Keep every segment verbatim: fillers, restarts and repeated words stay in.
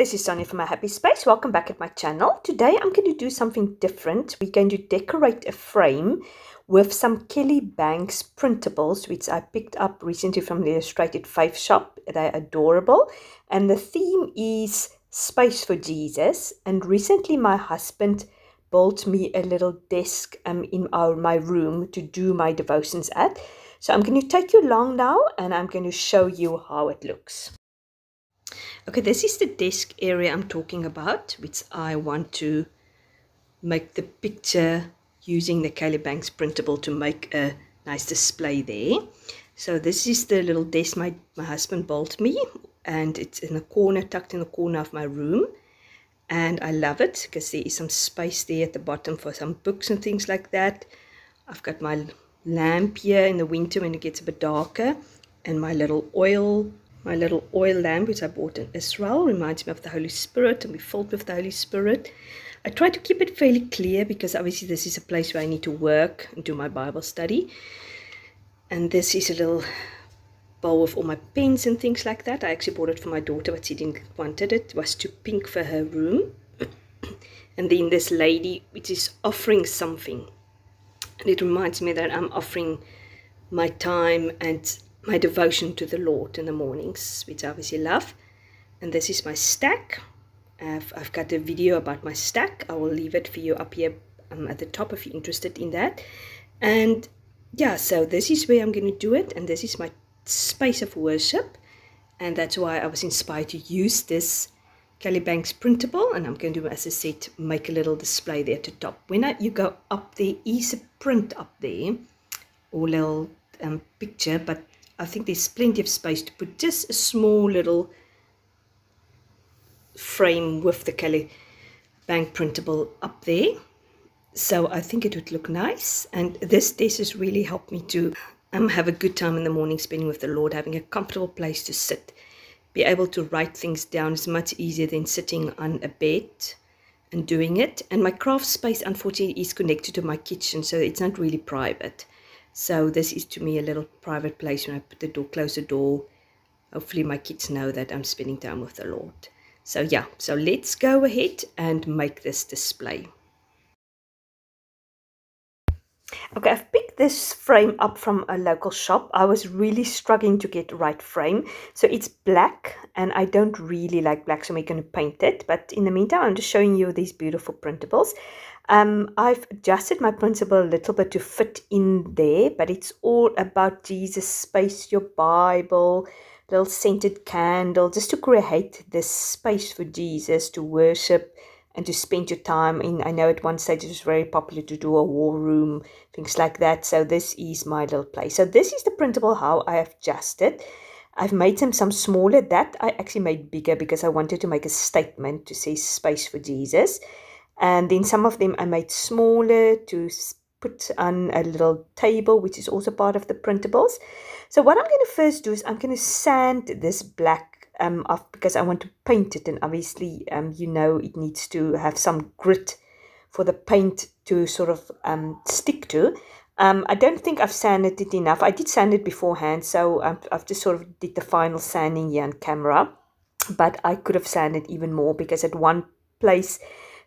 this is Sonja from My Happy Space. Welcome back at my channel. Today I'm going to do something different. We're going to decorate a frame with some Kelly Bangs printables, which I picked up recently from the Illustrated Faith Shop. They're adorable. And the theme is Space for Jesus. And recently my husband built me a little desk um, in our, my room to do my devotions at. So I'm going to take you along now and I'm going to show you how it looks. Okay, this is the desk area I'm talking about, which I want to make the picture using the Kelly Bangs printable to make a nice display there. So this is the little desk my, my husband built me, and it's in a corner, tucked in the corner of my room. And I love it because there is some space there at the bottom for some books and things like that. I've got my lamp here in the winter when it gets a bit darker, and my little oil My little oil lamp, which I bought in Israel, reminds me of the Holy Spirit, and we filled with the Holy Spirit. I try to keep it fairly clear because obviously this is a place where I need to work and do my Bible study. And this is a little bowl with all my pens and things like that. I actually bought it for my daughter, but she didn't want it. It was too pink for her room. And then this lady, which is offering something. And it reminds me that I'm offering my time and my devotion to the Lord in the mornings, which I obviously love. And this is my stack. I've, I've got a video about my stack. I will leave it for you up here um, at the top if you're interested in that. And yeah, so this is where I'm going to do it. And this is my space of worship. And that's why I was inspired to use this Kelly Bangs printable. And I'm going to, as I said, make a little display there at the top. When I, you go up, there is a print up there, or little um, picture, but I think there's plenty of space to put just a small little frame with the Kelly Bangs printable up there. So I think it would look nice. And this desk has really helped me to um, have a good time in the morning spending with the Lord, having a comfortable place to sit. Be able to write things down is much easier than sitting on a bed and doing it. And my craft space, unfortunately, is connected to my kitchen, so it's not really private. So this is to me a little private place when I put the door, close the door. Hopefully my kids know that I'm spending time with the Lord. So yeah, so let's go ahead and make this display. Okay, I've picked this frame up from a local shop. I was really struggling to get the right frame. So it's black and I don't really like black, so we're going to paint it. But in the meantime, I'm just showing you these beautiful printables. Um, I've adjusted my printable a little bit to fit in there, but it's all about Jesus, space, your Bible, little scented candle, just to create this space for Jesus to worship and to spend your time in. I know at one stage it was very popular to do a war room, things like that. So this is my little place. So this is the printable, how I have adjusted. I've made them some smaller, that I actually made bigger because I wanted to make a statement to say space for Jesus. And then some of them I made smaller to put on a little table, which is also part of the printables. So what I'm going to first do is I'm going to sand this black um, off because I want to paint it. And obviously, um, you know, it needs to have some grit for the paint to sort of um, stick to. Um, I don't think I've sanded it enough. I did sand it beforehand, so I've, I've just sort of did the final sanding here on camera. But I could have sanded even more because at one place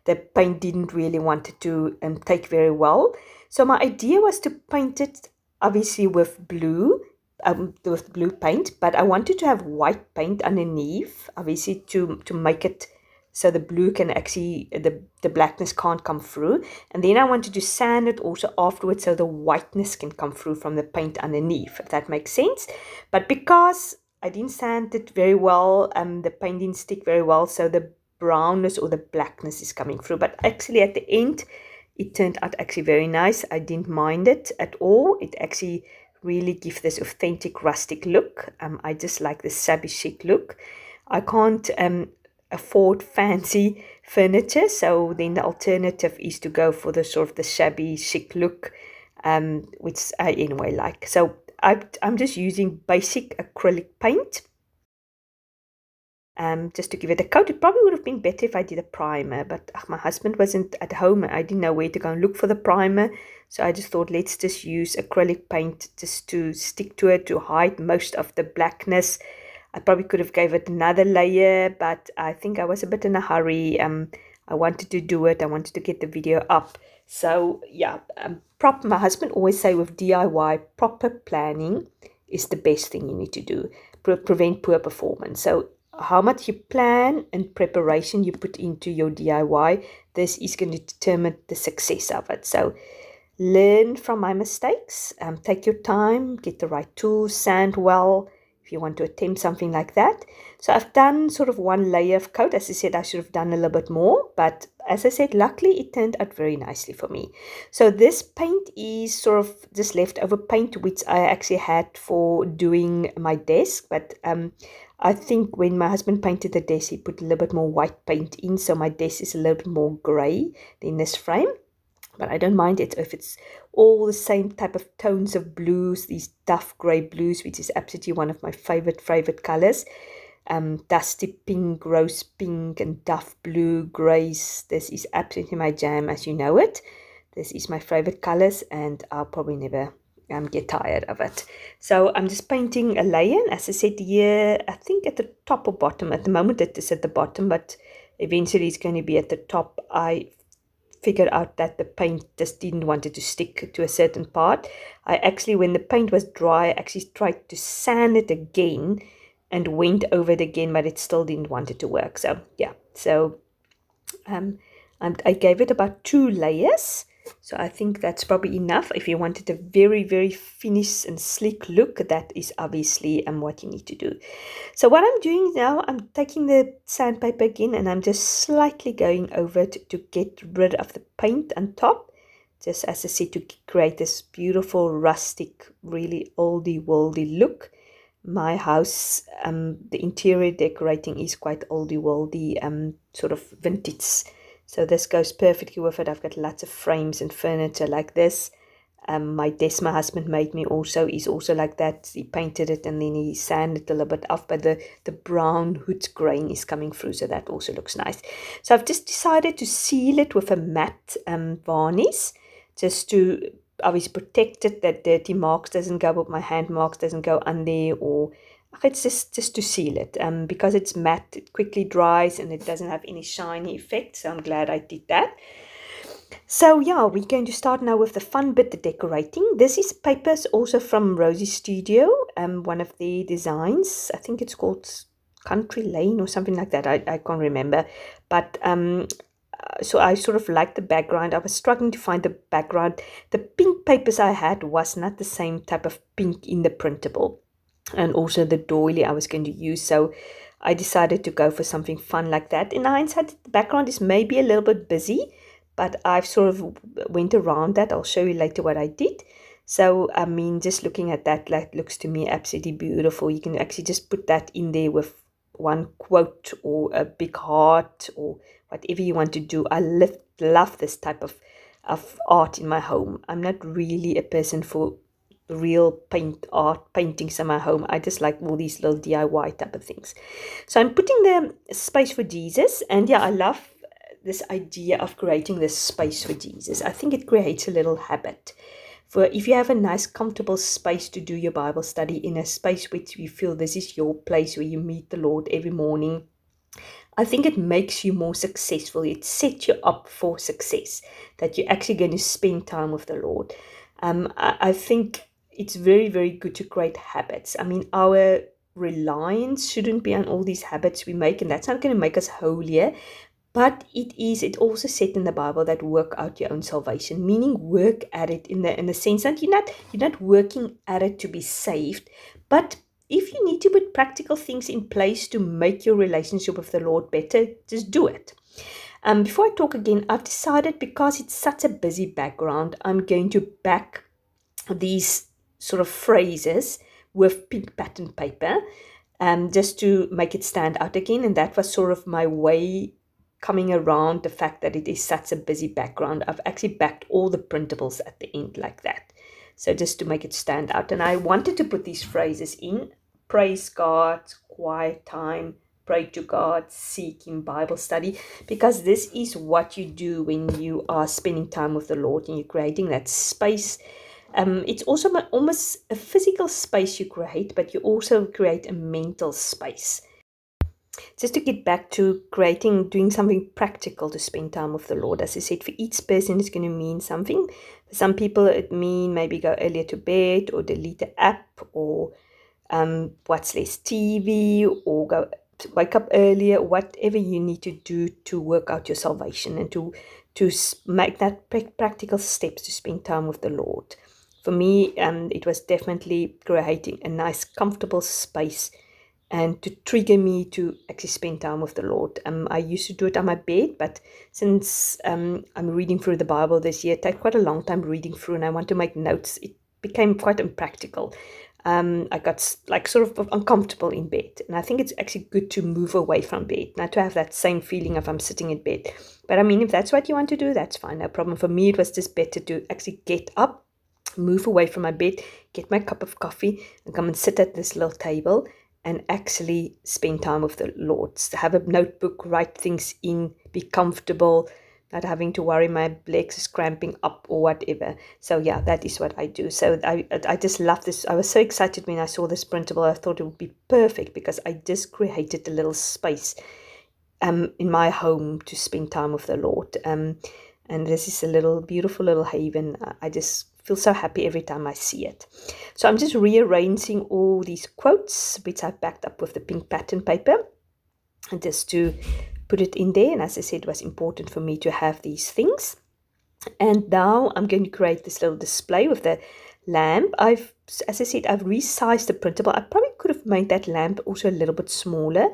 the paint didn't really want it to um, take very well. So my idea was to paint it obviously with blue, um, with blue paint, but I wanted to have white paint underneath, obviously to, to make it so the blue can actually, the, the blackness can't come through. And then I wanted to sand it also afterwards so the whiteness can come through from the paint underneath, if that makes sense. But because I didn't sand it very well, um, the paint didn't stick very well, so the brownness or the blackness is coming through. But actually at the end it turned out actually very nice. I didn't mind it at all. It actually really gives this authentic rustic look. um I just like the shabby chic look. I can't um afford fancy furniture, so then the alternative is to go for the sort of the shabby chic look, um which I anyway like. So I, I'm just using basic acrylic paint Um, just to give it a coat. It probably would have been better if I did a primer, but ugh, my husband wasn't at home and I didn't know where to go and look for the primer. So I just thought, let's just use acrylic paint just to stick to it, to hide most of the blackness. I probably could have gave it another layer, but I think I was a bit in a hurry. Um, I wanted to do it. I wanted to get the video up. So yeah, um, prop, my husband always say with D I Y, proper planning is the best thing you need to do. Pre- prevent poor performance. So how much you plan and preparation you put into your D I Y, this is going to determine the success of it. So learn from my mistakes. Um, take your time, get the right tools, sand well, if you want to attempt something like that. So I've done sort of one layer of coat. As I said, I should have done a little bit more, but as I said, luckily it turned out very nicely for me. So this paint is sort of this leftover paint, which I actually had for doing my desk. But um, I think when my husband painted the desk, he put a little bit more white paint in. So my desk is a little bit more gray than this frame. But I don't mind it if it's all the same type of tones of blues, these tough grey blues, which is absolutely one of my favourite, favourite colours. Um, dusty pink, rose pink and duff blue, greys. This is absolutely my jam as you know it. This is my favourite colours and I'll probably never um, get tired of it. So I'm just painting a layer. As I said here, I think at the top or bottom. At the moment it is at the bottom, but eventually it's going to be at the top. I figured out that the paint just didn't want it to stick to a certain part. I actually, when the paint was dry, I actually tried to sand it again and went over it again, but it still didn't want it to work. So yeah, so um, I gave it about two layers. So I think that's probably enough. If you wanted a very, very finished and sleek look, that is obviously um, what you need to do. So what I'm doing now, I'm taking the sandpaper again and I'm just slightly going over it to get rid of the paint on top. Just as I said, to create this beautiful, rustic, really oldie-worldy look. My house, um, the interior decorating is quite oldie-worldy, um, sort of vintage. So this goes perfectly with it. I've got lots of frames and furniture like this. Um, my desk my husband made me also is also like that. He painted it and then he sanded it a little bit off. But the, the brown hood grain is coming through. So that also looks nice. So I've just decided to seal it with a matte um, varnish. Just to obviously protect it. That dirty marks doesn't go up. My hand marks doesn't go under or... It's just, just to seal it. Um, because it's matte, it quickly dries and it doesn't have any shiny effect. So I'm glad I did that. So yeah, we're going to start now with the fun bit, the decorating. This is papers also from Rosie Studio, um, one of the designs. I think it's called Country Lane or something like that. I, I can't remember. But um, so I sort of like the background. I was struggling to find the background. The pink papers I had was not the same type of pink in the printable. And also the doily I was going to use, so I decided to go for something fun like that. In hindsight, the background is maybe a little bit busy, but I've sort of went around that. I'll show you later what I did. So I mean, just looking at that, that looks to me absolutely beautiful. You can actually just put that in there with one quote or a big heart or whatever you want to do. I love, love this type of, of art in my home. I'm not really a person for real paint art paintings in my home. I just like all these little D I Y type of things. So I'm putting the space for Jesus, and yeah, I love this idea of creating this space for Jesus. I think it creates a little habit. For if you have a nice comfortable space to do your Bible study in, a space which you feel this is your place where you meet the Lord every morning, I think it makes you more successful. It sets you up for success, that you're actually going to spend time with the Lord. Um, I, I think it's very, very good to create habits. I mean, our reliance shouldn't be on all these habits we make, and that's not going to make us holier. But it is, it also said in the Bible that work out your own salvation, meaning work at it in the in the sense that you're not, you're not working at it to be saved. But if you need to put practical things in place to make your relationship with the Lord better, just do it. Um, before I talk again, I've decided because it's such a busy background, I'm going to back these sort of phrases with pink pattern paper, um, just to make it stand out again. And that was sort of my way coming around the fact that it is such a busy background. I've actually backed all the printables at the end like that. So just to make it stand out. And I wanted to put these phrases in: praise God, quiet time, pray to God, seek Him, Bible study, because this is what you do when you are spending time with the Lord and you're creating that space. Um, it's also almost a physical space you create, but you also create a mental space. Just to get back to creating, doing something practical to spend time with the Lord. As I said, for each person it's going to mean something. For some people it mean maybe go earlier to bed, or delete the app, or um, watch less T V, or go wake up earlier, whatever you need to do to work out your salvation and to, to make that practical steps to spend time with the Lord. For me, um, it was definitely creating a nice, comfortable space and to trigger me to actually spend time with the Lord. Um, I used to do it on my bed, but since um, I'm reading through the Bible this year, it took quite a long time reading through, and I want to make notes. It became quite impractical. Um, I got like sort of uncomfortable in bed, and I think it's actually good to move away from bed, not to have that same feeling of I'm sitting in bed. But I mean, if that's what you want to do, that's fine, no problem. For me, it was just better to actually get up, move away from my bed, get my cup of coffee, and come and sit at this little table and actually spend time with the Lord. So have a notebook, write things in, be comfortable, not having to worry my legs is cramping up or whatever. So yeah, that is what I do. So I, I just love this. I was so excited when I saw this printable. I thought it would be perfect because I just created a little space um, in my home to spend time with the Lord. Um, and this is a little beautiful little haven. I just feel so happy every time I see it. So I'm just rearranging all these quotes, which I've backed up with the pink pattern paper, and just to put it in there. And as I said, it was important for me to have these things. And now I'm going to create this little display with the lamp. I've, as I said, I've resized the printable. I probably could have made that lamp also a little bit smaller.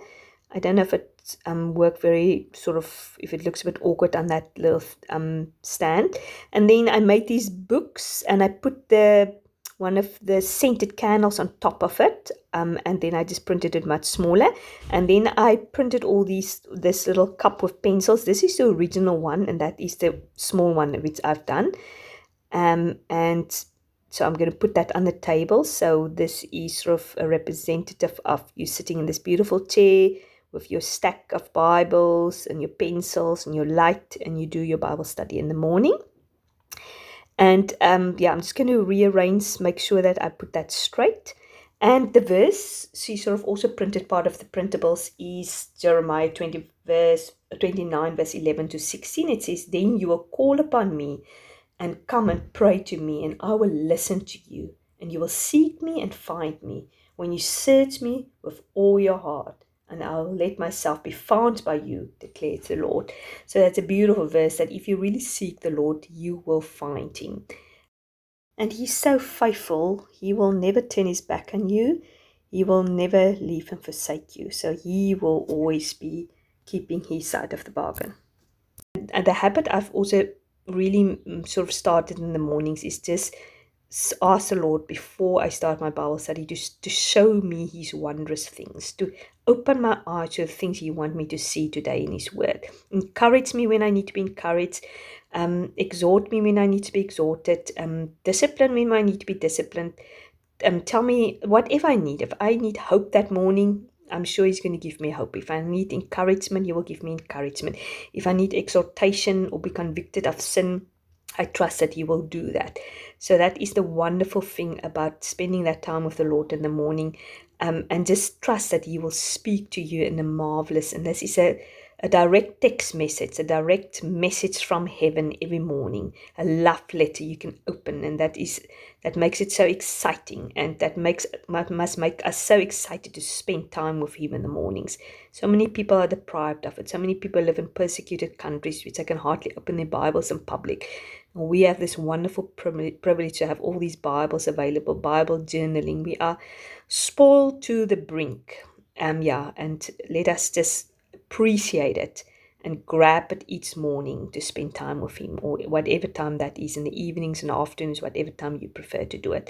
I don't know if it um, worked very sort of, if it looks a bit awkward on that little um, stand. And then I made these books, and I put the one of the scented candles on top of it, um, and then I just printed it much smaller. And then I printed all these, this little cup with pencils. This is the original one, and that is the small one which I've done. Um, and so I'm going to put that on the table. So this is sort of a representative of you sitting in this beautiful chair with your stack of Bibles and your pencils and your light, and you do your Bible study in the morning. And um, yeah, I'm just going to rearrange, make sure that I put that straight. And the verse, she sort of also printed part of the printables, is Jeremiah twenty verse, twenty-nine, verse eleven to sixteen. It says, "Then you will call upon me and come and pray to me, and I will listen to you. And you will seek me and find me when you search me with all your heart. And I'll let myself be found by you, declares the Lord." So that's a beautiful verse, that if you really seek the Lord, you will find him. And he's so faithful. He will never turn his back on you. He will never leave and forsake you. So he will always be keeping his side of the bargain. And the habit I've also really sort of started in the mornings is just ask the Lord before I start my Bible study to, to show me his wondrous things, to open my eyes to the things he wants me to see today in his word. Encourage me when I need to be encouraged. Um, exhort me when I need to be exhorted. Um, discipline me when I need to be disciplined. Um, tell me whatever I need. If I need hope that morning, I'm sure he's going to give me hope. If I need encouragement, he will give me encouragement. If I need exhortation or be convicted of sin, I trust that he will do that. So that is the wonderful thing about spending that time with the Lord in the morning, um, and just trust that he will speak to you in a marvelous. And this is a, a direct text message, a direct message from heaven every morning, a love letter you can open. And that is that makes it so exciting, and that makes must make us so excited to spend time with him in the mornings. So many people are deprived of it. So many people live in persecuted countries which they can hardly open their Bibles in public. We have this wonderful privilege to have all these Bibles available, Bible journaling. We are spoiled to the brink. Um, yeah, and let us just appreciate it and grab it each morning to spend time with him, or whatever time that is, in the evenings and afternoons, whatever time you prefer to do it.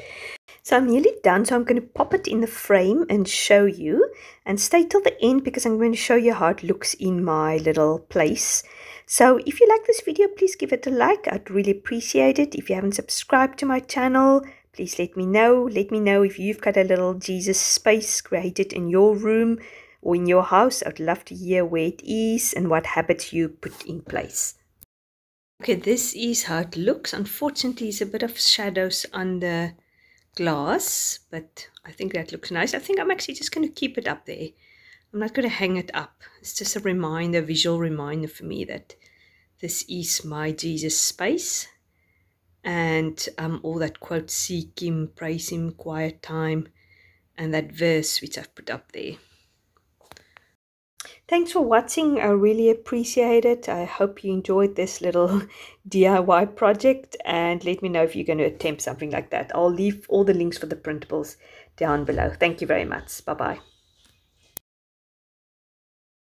So I'm nearly done, so I'm going to pop it in the frame and show you, and stay till the end because I'm going to show you how it looks in my little place. So if you like this video, please give it a like. I'd really appreciate it. If you haven't subscribed to my channel, please let me know. Let me know if you've got a little Jesus space created in your room or in your house. I'd love to hear where it is and what habits you put in place. Okay, this is how it looks. Unfortunately, there's a bit of shadows on the glass, but I think that looks nice. I think I'm actually just going to keep it up there. I'm not going to hang it up. It's just a reminder, a visual reminder for me that this is my Jesus space. And um, all that quote, seek him, praise him, quiet time, and that verse which I've put up there. Thanks for watching. I really appreciate it. I hope you enjoyed this little D I Y project, and let me know if you're going to attempt something like that. I'll leave all the links for the printables down below. Thank you very much. Bye-bye.